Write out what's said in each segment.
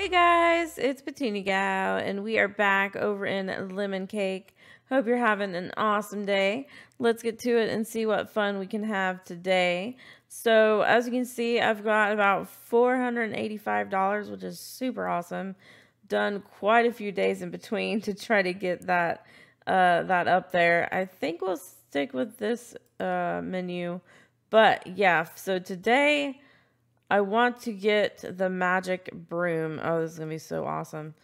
Hey guys, it's PetuniaGal, and we are back over in Lemon Cake. Hope you're having an awesome day. Let's get to it and see what fun we can have today. So as you can see, I've got about $485, which is super awesome. Done quite a few days in between to try to get that up there. I think we'll stick with this menu, but yeah. So today I want to get the Magic Broom. Oh, this is gonna be so awesome.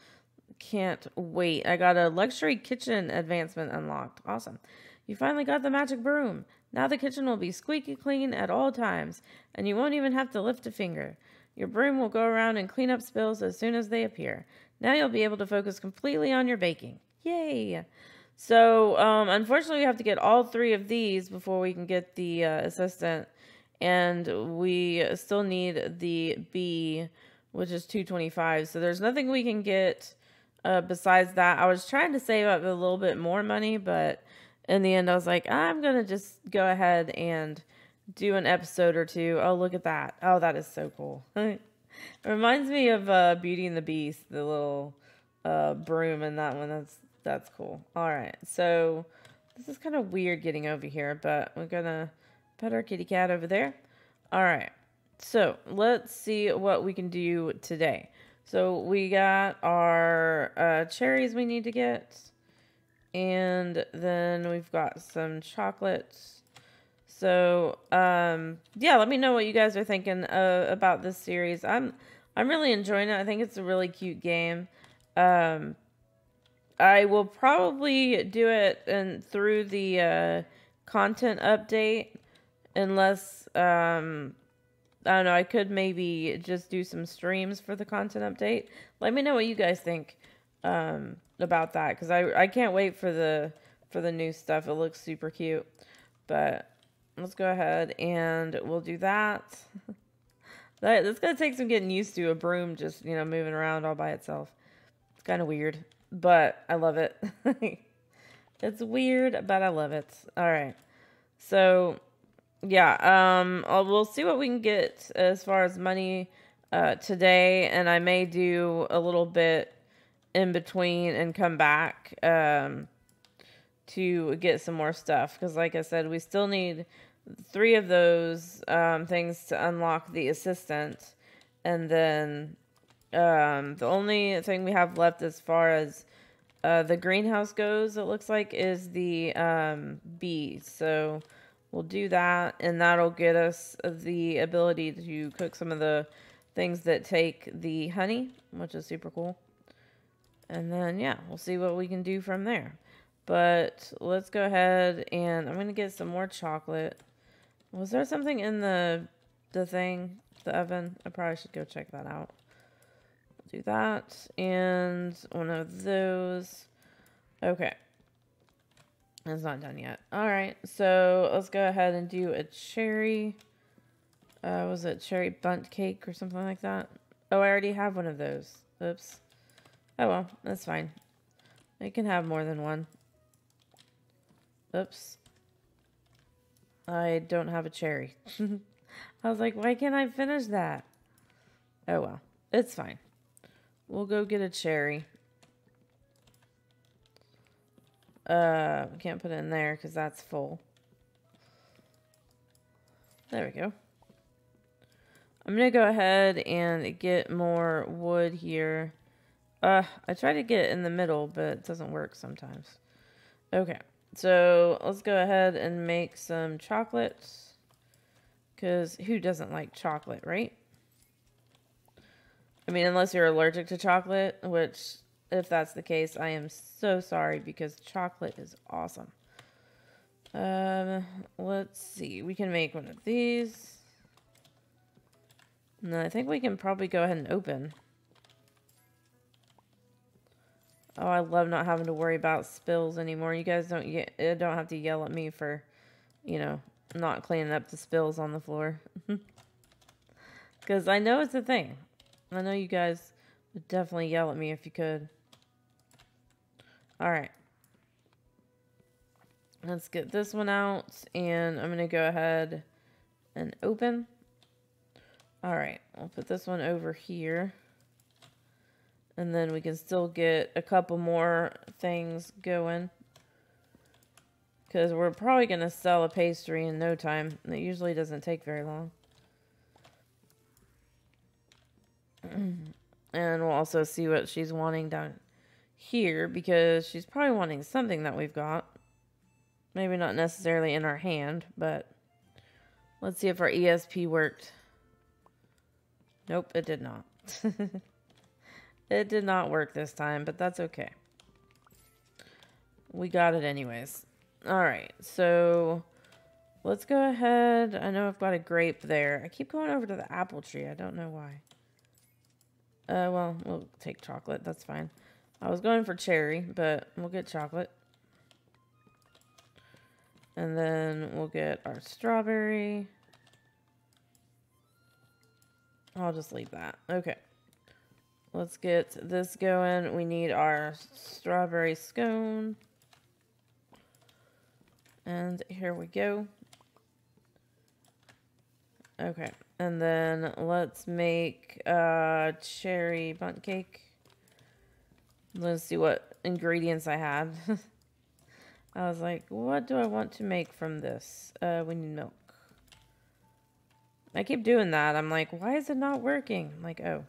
Can't wait. I got a luxury kitchen advancement unlocked. Awesome. You finally got the Magic Broom. Now the kitchen will be squeaky clean at all times, and you won't even have to lift a finger. Your broom will go around and clean up spills as soon as they appear. Now you'll be able to focus completely on your baking. Yay. So unfortunately, we have to get all three of these before we can get the assistant, and we still need the bee, which is 225. So there's nothing we can get besides that. I was trying to save up a little bit more money, but in the end I was like, I'm going to just go ahead and do an episode or two. Oh, look at that. Oh, that is so cool. It reminds me of Beauty and the Beast, the little broom in that one. That's cool. All right. So this is kind of weird getting over here, but we're going to put our kitty cat over there. All right. So let's see what we can do today. So we got our cherries we need to get. And then we've got some chocolates. So yeah, let me know what you guys are thinking about this series. I'm really enjoying it. I think it's a really cute game. I will probably do it through the content update. Unless, I don't know, I could maybe just do some streams for the content update. Let me know what you guys think about that, because I can't wait for the new stuff. It looks super cute. But let's go ahead and we'll do that. That's going to take some getting used to, a broom just, you know, moving around all by itself. It's kind of weird, but I love it. It's weird, but I love it. All right. So yeah, we'll see what we can get as far as money today, and I may do a little bit in between and come back to get some more stuff, because like I said, we still need three of those things to unlock the assistant, and then the only thing we have left as far as the greenhouse goes, it looks like, is the bee. So we'll do that, and that'll get us the ability to cook some of the things that take the honey, which is super cool. And then, yeah, we'll see what we can do from there. But let's go ahead, and I'm going to get some more chocolate. Was there something in the thing, the oven? I probably should go check that out. We'll do that, and one of those. Okay. It's not done yet. All right, so let's go ahead and do a cherry. Was it cherry bunt cake or something like that? Oh, I already have one of those. Oops. Oh, well, that's fine. I can have more than one. Oops. I don't have a cherry. I was like, why can't I finish that? Oh, well, it's fine. We'll go get a cherry. We can't put it in there because that's full. There we go. I'm going to go ahead and get more wood here. I try to get it in the middle, but it doesn't work sometimes. Okay, so let's go ahead and make some chocolates, because who doesn't like chocolate, right? I mean, unless you're allergic to chocolate, which, if that's the case, I am so sorry, because chocolate is awesome. Let's see. We can make one of these. No, I think we can probably go ahead and open. Oh, I love not having to worry about spills anymore. You guys don't have to yell at me for, you know, not cleaning up the spills on the floor. Because I know it's a thing. I know you guys would definitely yell at me if you could. All right, let's get this one out, and I'm gonna go ahead and open. All right, I'll put this one over here, And then we can still get a couple more things going. Because we're probably going to sell a pastry in no time. It usually doesn't take very long. And we'll also see what she's wanting down here. Because she's probably wanting something that we've got. Maybe not necessarily in our hand. But let's see if our ESP worked. Nope, it did not. It did not work this time, but that's okay. We got it anyways. Alright, so let's go ahead. I know I've got a grape there. I keep going over to the apple tree. I don't know why. Well, we'll take chocolate. That's fine. I was going for cherry, but we'll get chocolate. And then we'll get our strawberry. I'll just leave that. Okay. Let's get this going. We need our strawberry scone. And here we go. Okay. And then let's make a cherry bundt cake. Let's see what ingredients I had. I was like, what do I want to make from this? We need milk. I keep doing that. I'm like, why is it not working? I'm like, oh.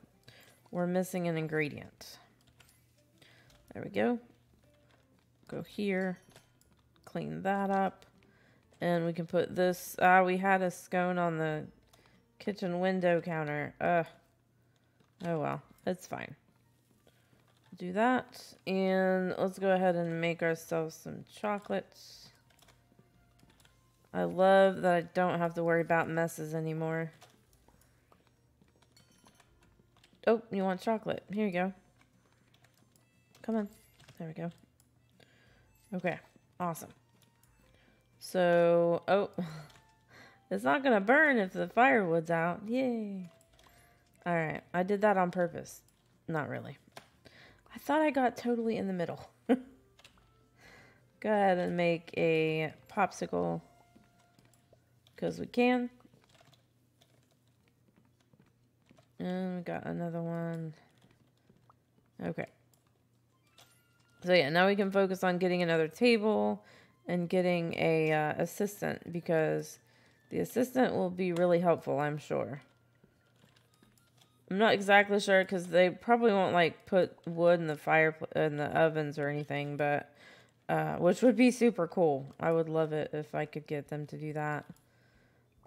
We're missing an ingredient. There we go. Go here. Clean that up. And we can put this. We had a scone on the kitchen window counter. Oh well. It's fine. Do that. And let's go ahead and make ourselves some chocolates. I love that I don't have to worry about messes anymore. Oh, you want chocolate. Here you go. Come on. There we go. Okay. Awesome. So, oh. It's not going to burn if the firewood's out. Yay. Alright. I did that on purpose. Not really. I thought I got totally in the middle. Go ahead and make a popsicle. Because we can. And we got another one. Okay. So yeah, now we can focus on getting another table and getting a assistant, because the assistant will be really helpful, I'm sure. I'm not exactly sure, because they probably won't like put wood in the ovens or anything, but which would be super cool. I would love it if I could get them to do that,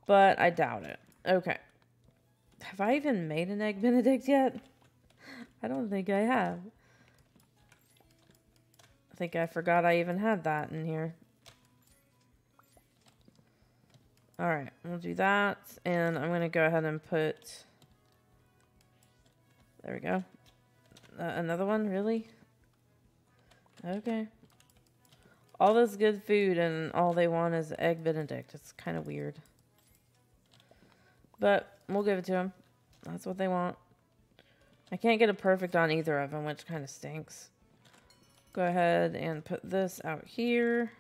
but I doubt it. Okay. Have I even made an egg Benedict yet? I don't think I have. I think I forgot I even had that in here. Alright, we'll do that. And I'm going to go ahead and put... There we go. Another one, really? Okay. All this good food and all they want is egg Benedict. It's kind of weird. But... we'll give it to them. That's what they want. I can't get a perfect on either of them, which kind of stinks. Go ahead and put this out here.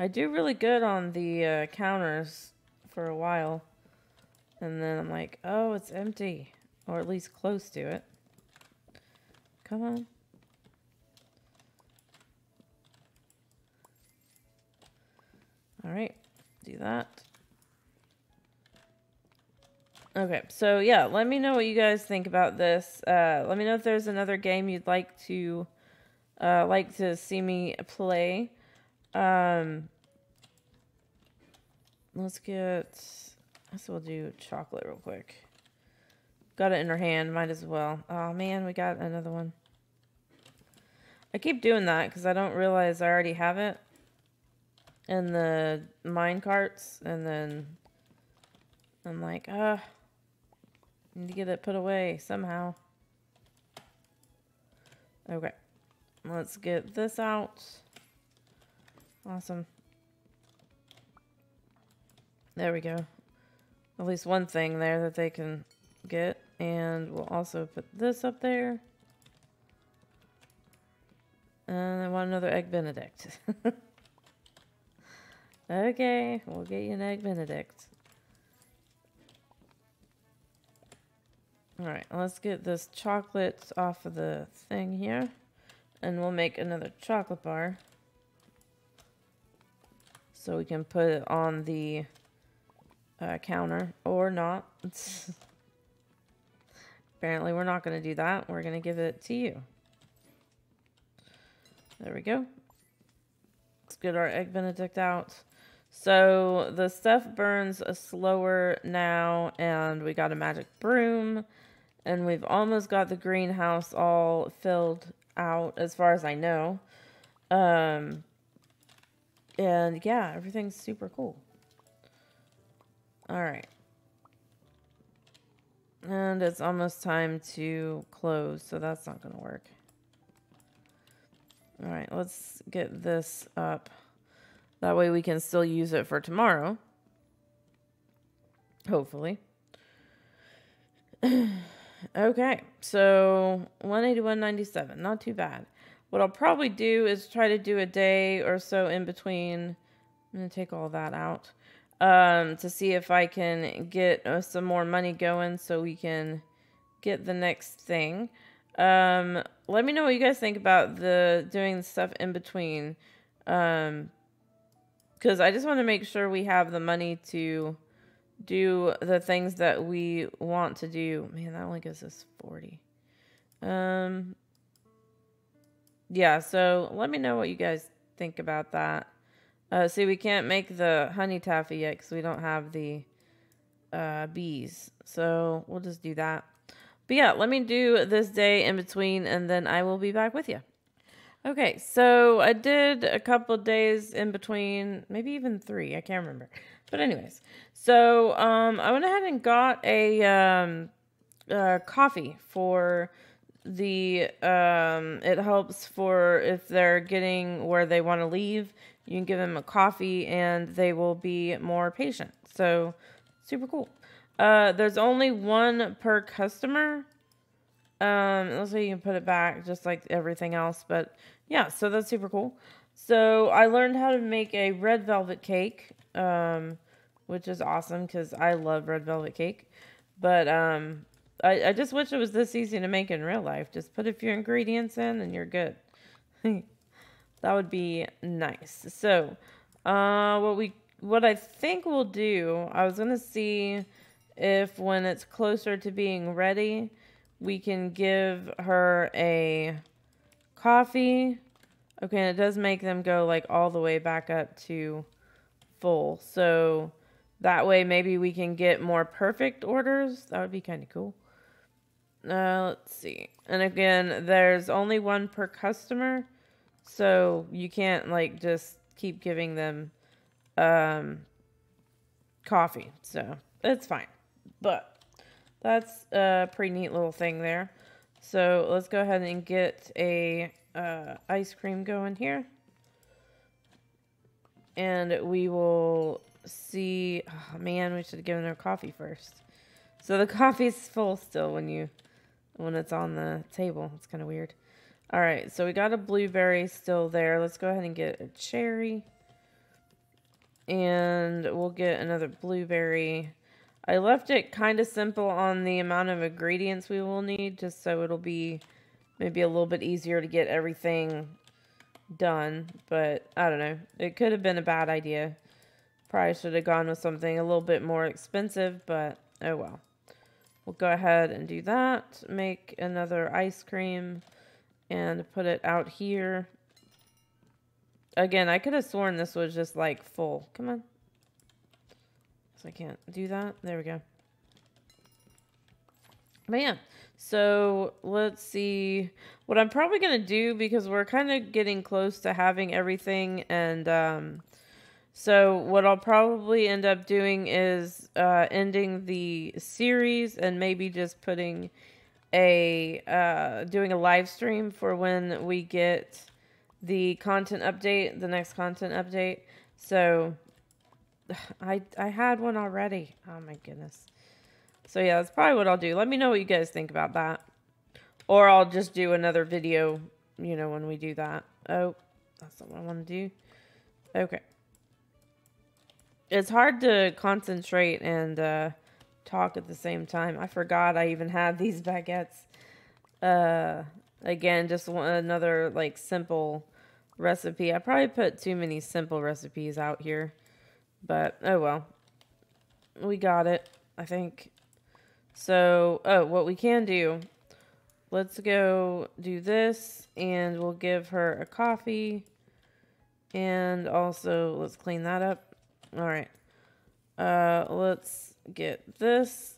I do really good on the counters for a while. And then I'm like, oh, it's empty. Or at least close to it. Come on. Alright, do that. Okay, so yeah, let me know what you guys think about this. Let me know if there's another game you'd like to see me play. Let's get... I guess we'll do chocolate real quick. Got it in her hand, might as well. Oh man, we got another one. I keep doing that because I don't realize I already have it. And the mine carts, and then I'm like, need to get it put away somehow. Okay. Let's get this out. Awesome. There we go. At least one thing there that they can get. And we'll also put this up there. And I want another egg Benedict. Okay. We'll get you an egg Benedict. All right, let's get this chocolates off of the thing here, and we'll make another chocolate bar so we can put it on the counter or not. Apparently we're not going to do that. We're going to give it to you. There we go. Let's get our egg benedict out. So the stuff burns slower now, and we got a magic broom, and we've almost got the greenhouse all filled out as far as I know. And yeah, everything's super cool. All right. And it's almost time to close, so that's not going to work. All right, let's get this up. That way we can still use it for tomorrow. Hopefully. Okay, so 181.97, not too bad. What I'll probably do is try to do a day or so in between. I'm going to take all that out to see if I can get some more money going so we can get the next thing. Let me know what you guys think about the doing stuff in between. Because I just want to make sure we have the money to do the things that we want to do. Man, that only gives us 40. Yeah, so let me know what you guys think about that. See, we can't make the honey taffy yet because we don't have the bees. So we'll just do that. But yeah, let me do this day in between, and then I will be back with you. Okay, so I did a couple days in between, maybe even 3, I can't remember. But anyways, so I went ahead and got a coffee for the, it helps for if they're getting where they want to leave, you can give them a coffee and they will be more patient. So, super cool. There's only 1 per customer. Let's see, you can put it back just like everything else, but yeah, so that's super cool. So I learned how to make a red velvet cake, which is awesome because I love red velvet cake, but, I just wish it was this easy to make in real life. Just put a few ingredients in and you're good. That would be nice. So, what I think we'll do, I was going to see if when it's closer to being ready, we can give her a coffee. Okay, and it does make them go like all the way back up to full. So that way maybe we can get more perfect orders. That would be kind of cool. Let's see. And again, there's only 1 per customer. So you can't like just keep giving them coffee. So it's fine. But that's a pretty neat little thing there. So let's go ahead and get a ice cream going here. And we will see... Oh, man, we should have given her coffee first. So the coffee's full still when it's on the table. It's kind of weird. All right, so we got a blueberry still there. Let's go ahead and get a cherry. And we'll get another blueberry. I left it kind of simple on the amount of ingredients we will need, just so it'll be maybe a little bit easier to get everything done, but I don't know. It could have been a bad idea. Probably should have gone with something a little bit more expensive, but oh well. We'll go ahead and do that. Make another ice cream and put it out here. Again, I could have sworn this was just like full. Come on. So I can't do that. There we go. But yeah, so let's see what I'm probably going to do because we're kind of getting close to having everything. And so what I'll probably end up doing is ending the series and maybe just putting a doing a live stream for when we get the content update, the next content update. So I had one already. Oh my goodness. So yeah, that's probably what I'll do. Let me know what you guys think about that. Or I'll just do another video, you know, when we do that. Oh, that's not what I want to do. Okay. It's hard to concentrate and talk at the same time. I forgot I even had these baguettes. Again, just another like simple recipe. I probably put too many simple recipes out here, but oh well. We got it, I think. So, oh, what we can do, let's go do this, and we'll give her a coffee, and also let's clean that up. All right. Let's get this.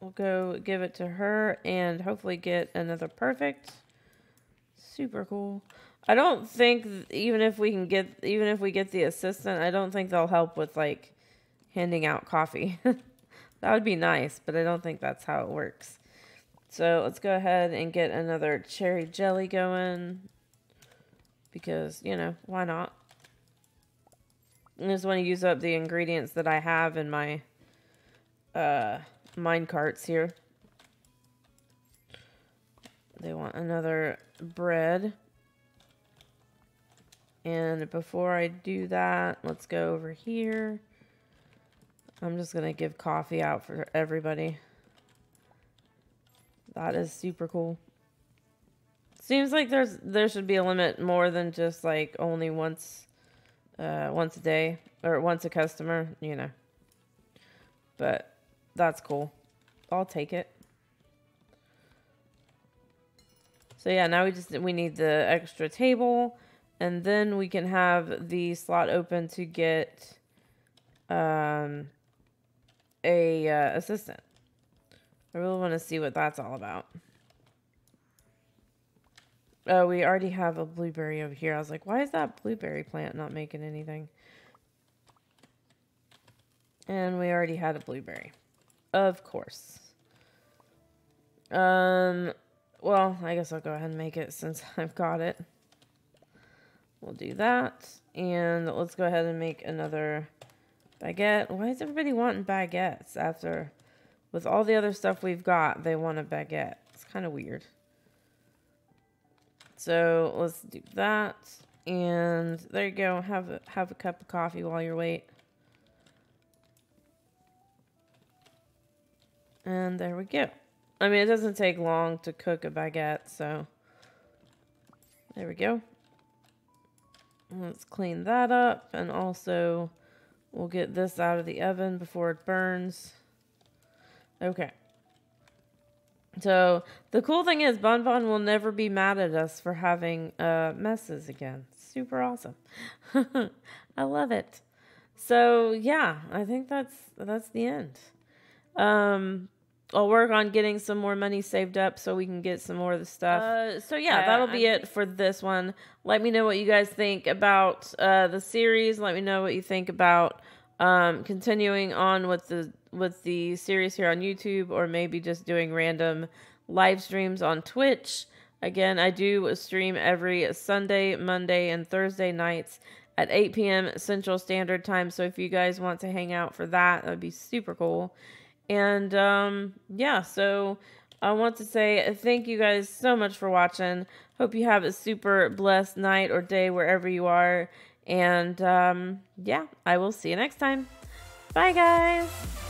We'll go give it to her and hopefully get another perfect. Super cool. I don't think even if we get the assistant, I don't think they'll help with like handing out coffee. That would be nice, but I don't think that's how it works. So let's go ahead and get another cherry jelly going because, you know, why not? I just want to use up the ingredients that I have in my mine carts here. They want another bread. And before I do that, let's go over here. I'm just going to give coffee out for everybody. That is super cool. Seems like there should be a limit more than just like only once a day or once a customer, you know. But that's cool. I'll take it. So yeah, now we need the extra table, and then we can have the slot open to get a assistant. I really want to see what that's all about. Oh, we already have a blueberry over here. I was like, why is that blueberry plant not making anything? And we already had a blueberry. Of course. Well, I guess I'll go ahead and make it since I've got it. We'll do that. And let's go ahead and make another baguette. Why is everybody wanting baguettes after... With all the other stuff we've got, they want a baguette. It's kind of weird. So let's do that. And there you go. Have a cup of coffee while you wait. And there we go. I mean, it doesn't take long to cook a baguette, so there we go. Let's clean that up. And also, we'll get this out of the oven before it burns. Okay. So, the cool thing is, Bon Bon will never be mad at us for having messes again. Super awesome. I love it. So, yeah, I think that's the end. I'll work on getting some more money saved up so we can get some more of the stuff. So, yeah, that'll be it for this one. Let me know what you guys think about the series. Let me know what you think about continuing on with the series here on YouTube, or maybe just doing random live streams on Twitch. Again, I do stream every Sunday, Monday, and Thursday nights at 8 p.m. Central Standard Time. So if you guys want to hang out for that, that'd be super cool. And yeah, so I want to say thank you guys so much for watching. Hope you have a super blessed night or day wherever you are. And yeah, I will see you next time. Bye, guys.